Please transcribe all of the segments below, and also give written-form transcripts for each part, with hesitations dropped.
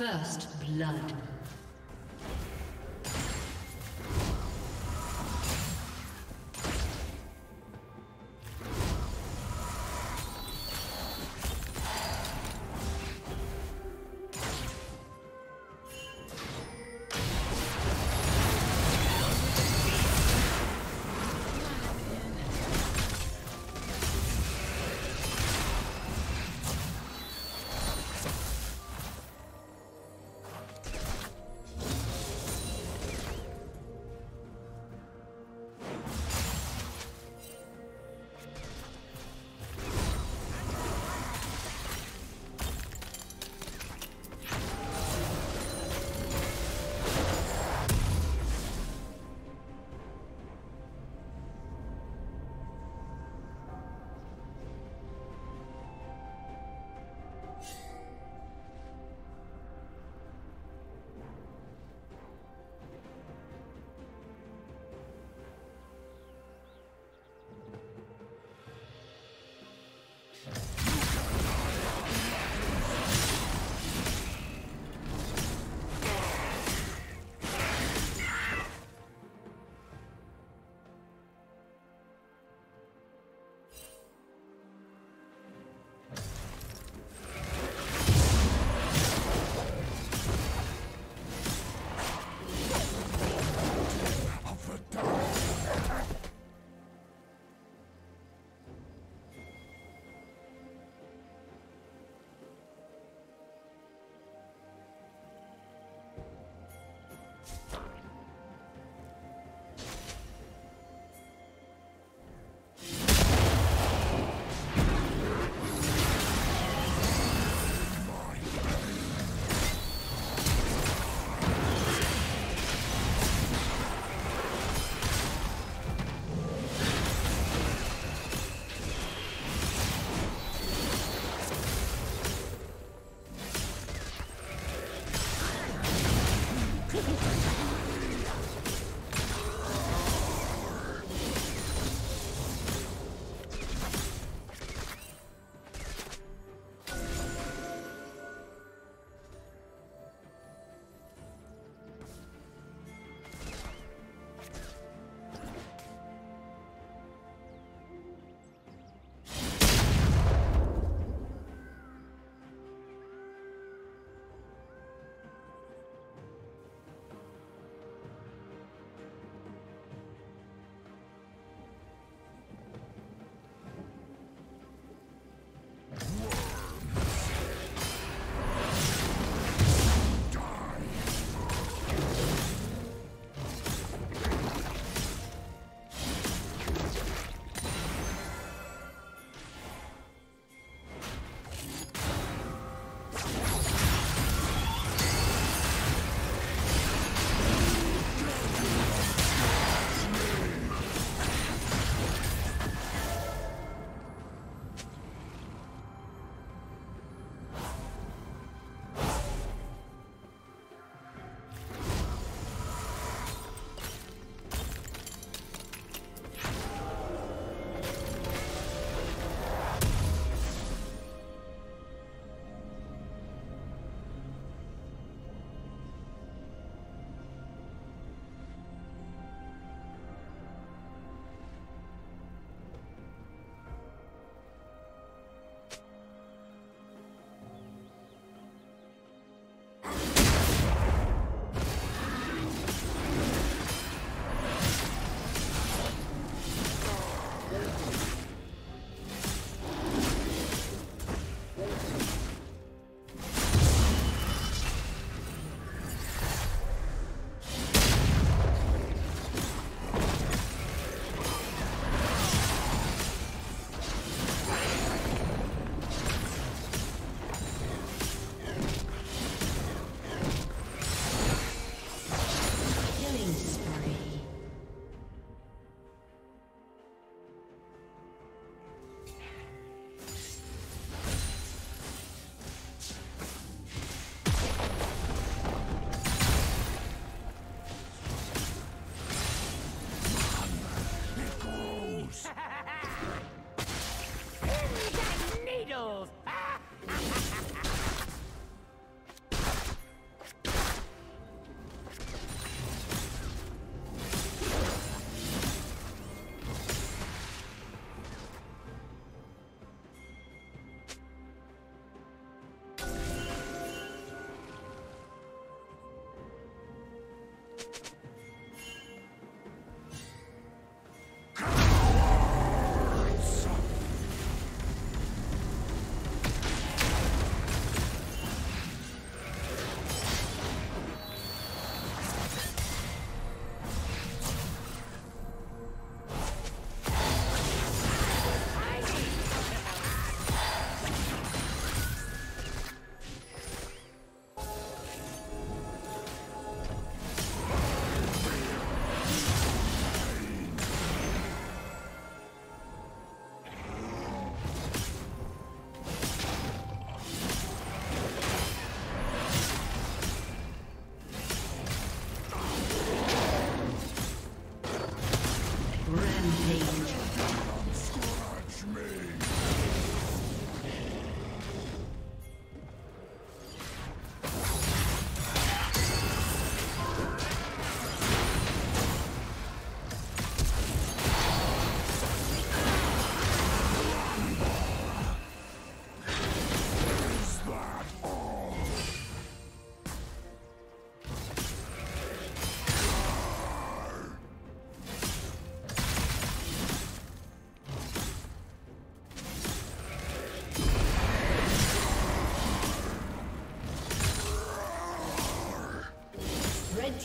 First blood. Red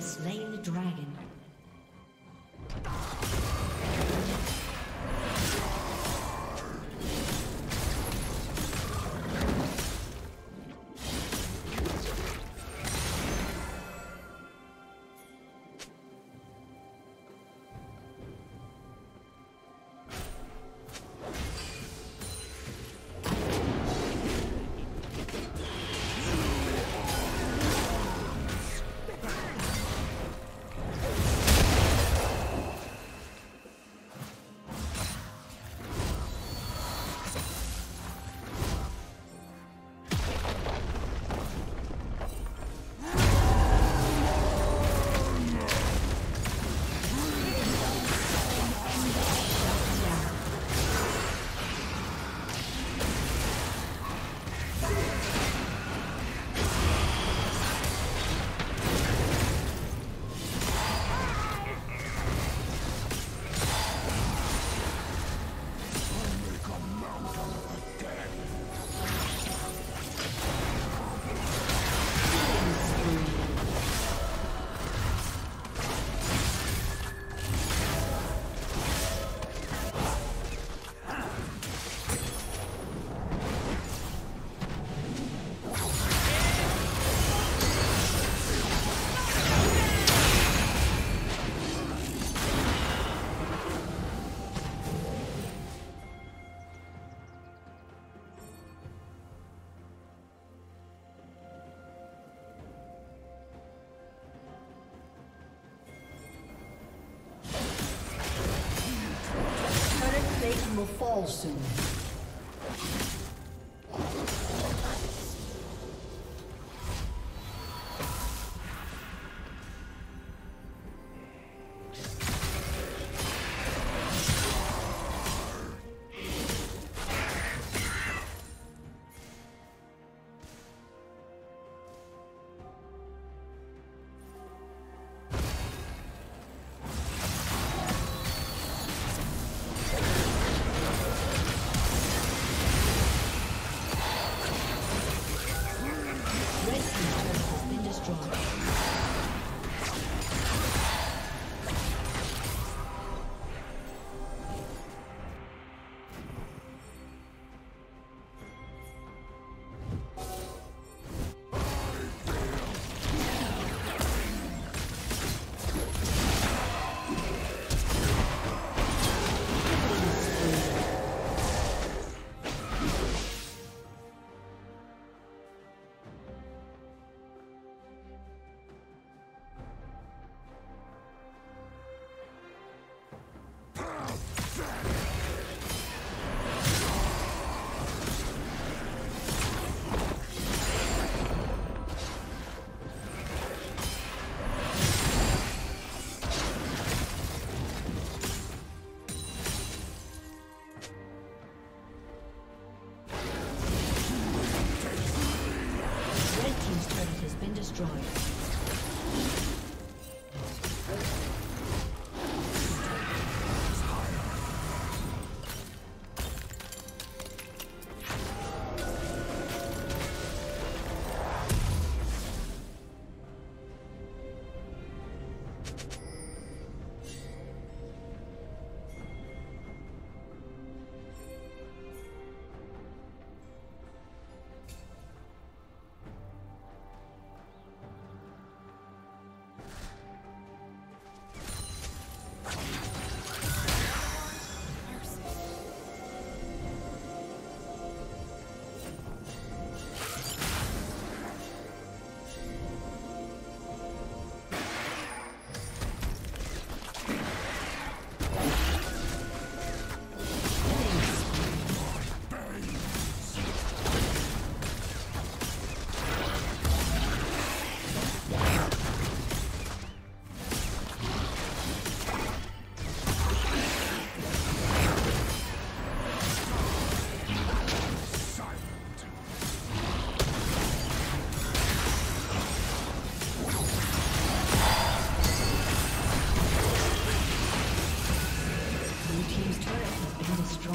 Slain the dragon. Fall soon.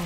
boy.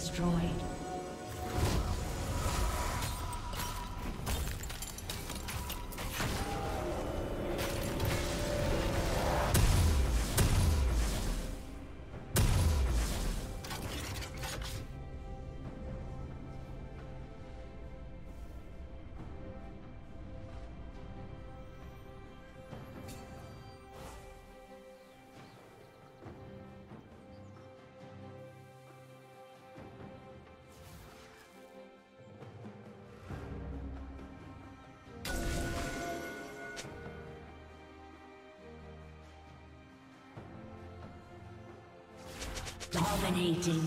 Destroyed. Dominating.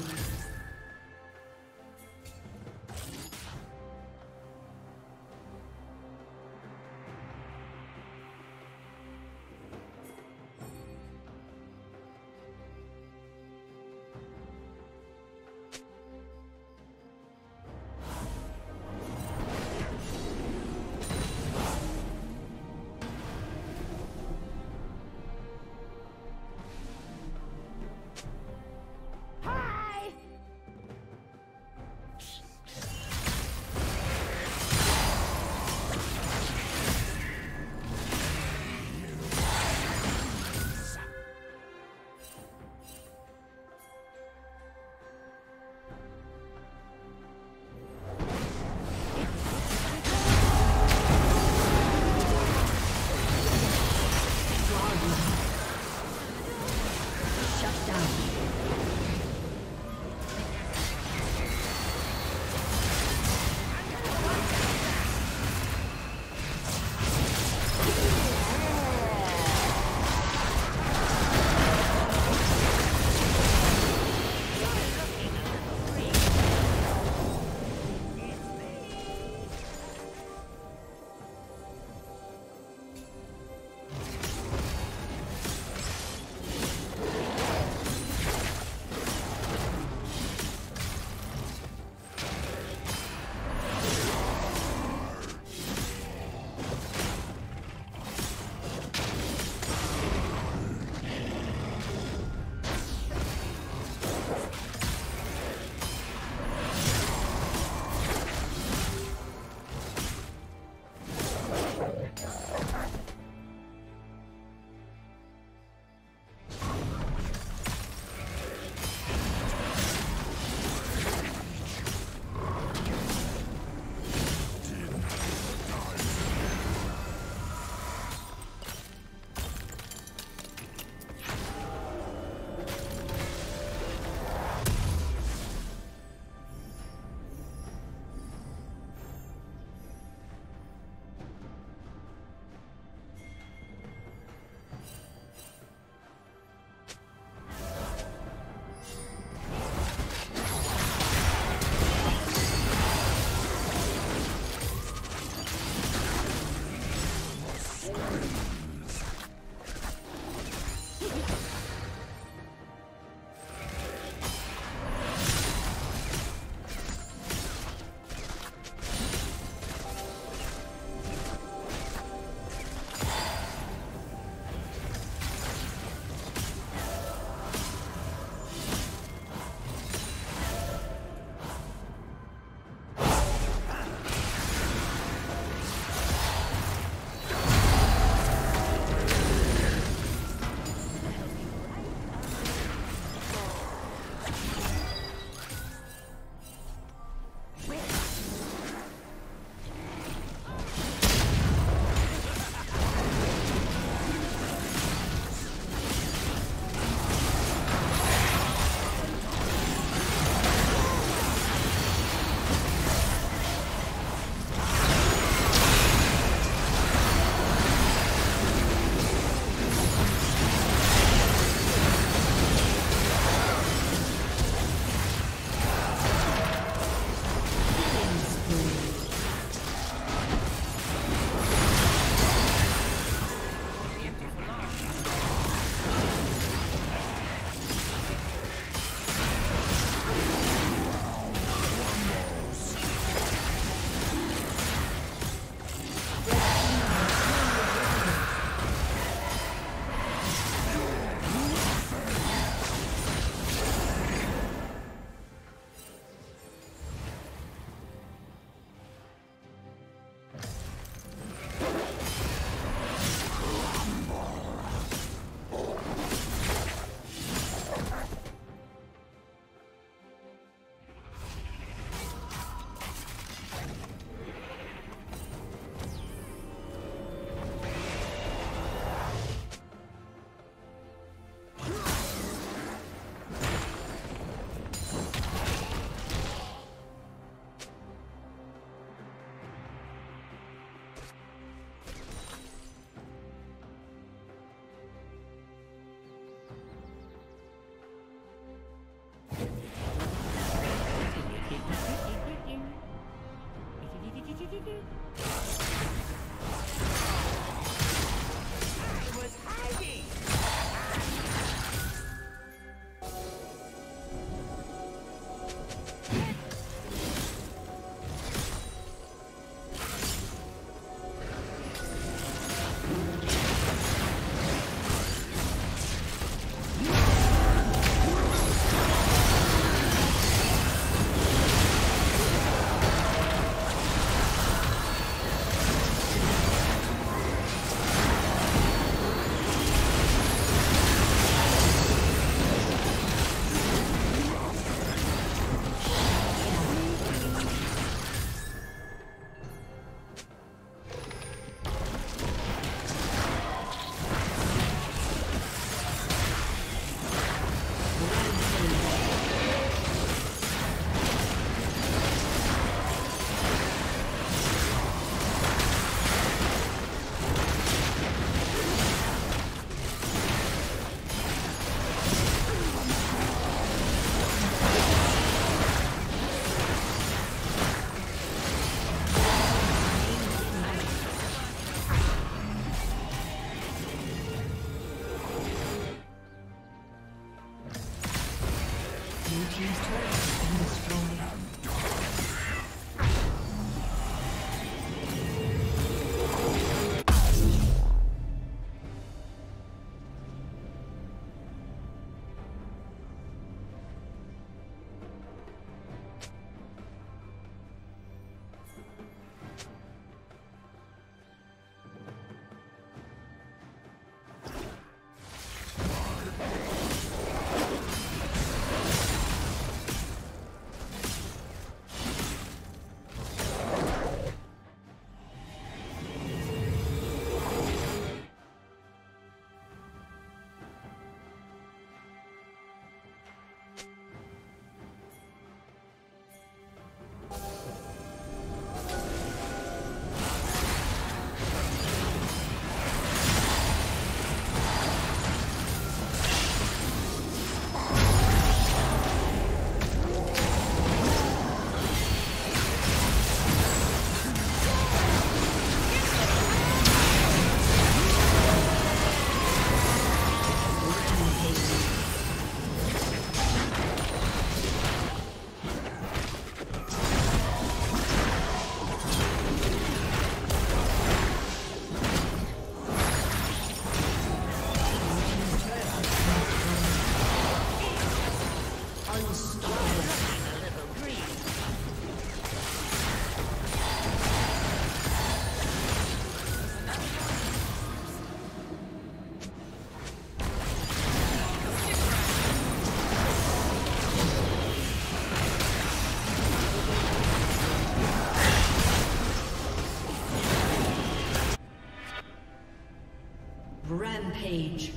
Page.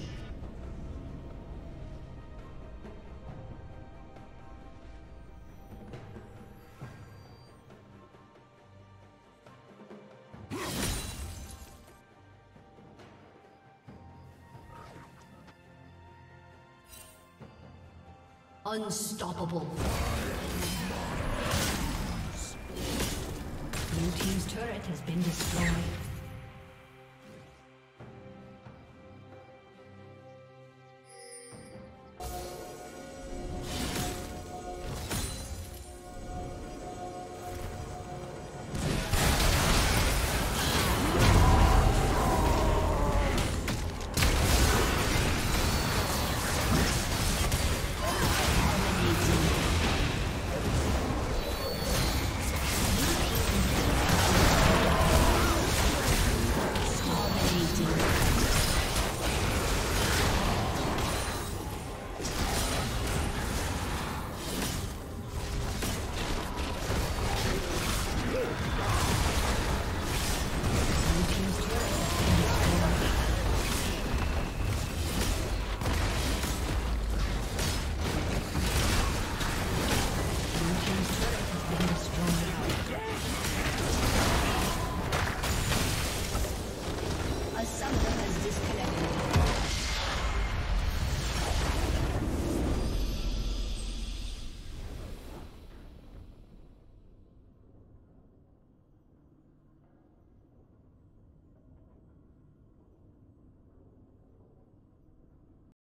Unstoppable. Blue team's turret has been destroyed.